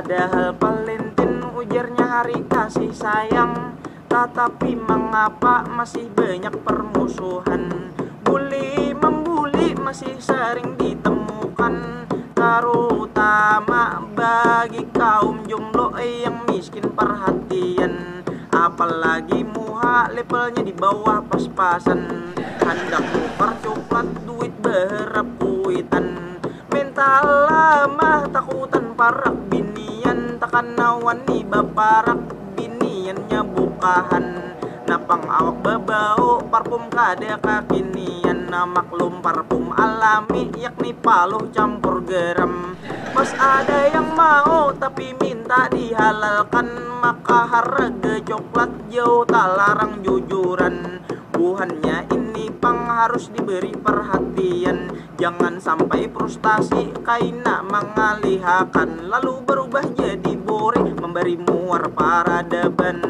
Padahal Valentine ujarnya hari kasih sayang, tetapi mengapa masih banyak permusuhan? Bully membuli masih sering ditemukan, terutama bagi kaum jomblo yang miskin perhatian. Apalagi muha levelnya di bawah pas-pasan, hendak tukar coklat duit berharap kuitan. Mental lemah takutan parak binian, takkan nawani baparak biniannya bukahan. Napang awak babau parfum kada kakinian, maklum parfum alami yakni paluh campur garam. Mas ada yang mau tapi minta dihalalkan, maka harga coklat jauh tak larang jujuran. Buhannya ini pang harus diberi perhatian, jangan sampai frustasi kaina mengalihakan, lalu berubah jadi bore memberi muar para deban.